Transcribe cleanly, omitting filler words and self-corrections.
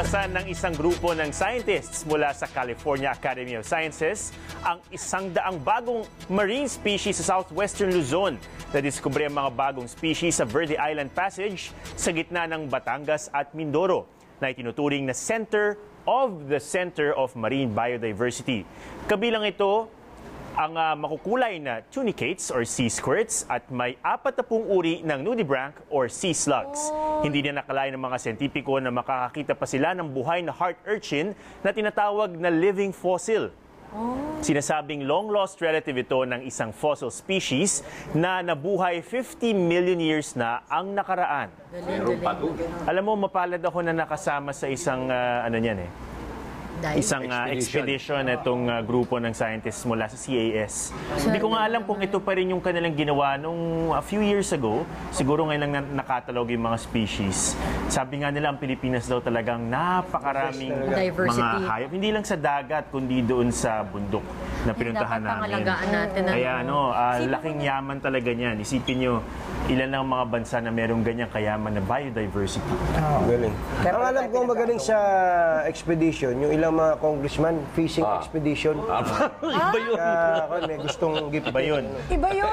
natuklasan ng isang grupo ng scientists mula sa California Academy of Sciences ang 100 bagong marine species sa Southwestern Luzon. Nadiskubre ang mga bagong species sa Verde Island Passage sa gitna ng Batangas at Mindoro na itinuturing na Center of the Center of Marine Biodiversity. Kabilang ito ang makukulay na tunicates or sea squirts at may 40 uri ng nudibranch or sea slugs. Hindi na nakalain ng mga siyentipiko na makakakita pa sila ng buhay na heart urchin na tinatawag na living fossil. Sinasabing long-lost relative ito ng isang fossil species na nabuhay 50 million years na ang nakaraan. Alam mo, mapalad ako na nakasama sa isang expedition itong grupo ng scientists mula sa CAS. Hindi ko nga alam kung ito pa rin yung kanilang ginawa nung a few years ago. Siguro ngayon lang nakatalog yung mga species. Sabi nga nila ang Pilipinas daw talagang napakaraming mga hayop. Hindi lang sa dagat, kundi doon sa bundok na pinuntahan namin. Kaya laking yaman talaga niyan. Isipin nyo, ilan lang mga bansa na merong ganyang kayaman na biodiversity. Galing. Pero alam ko magaling sa expedition, yung ilang mga congressman, fishing expedition. Iba yun. Kaya may gustong gift. Iba yun.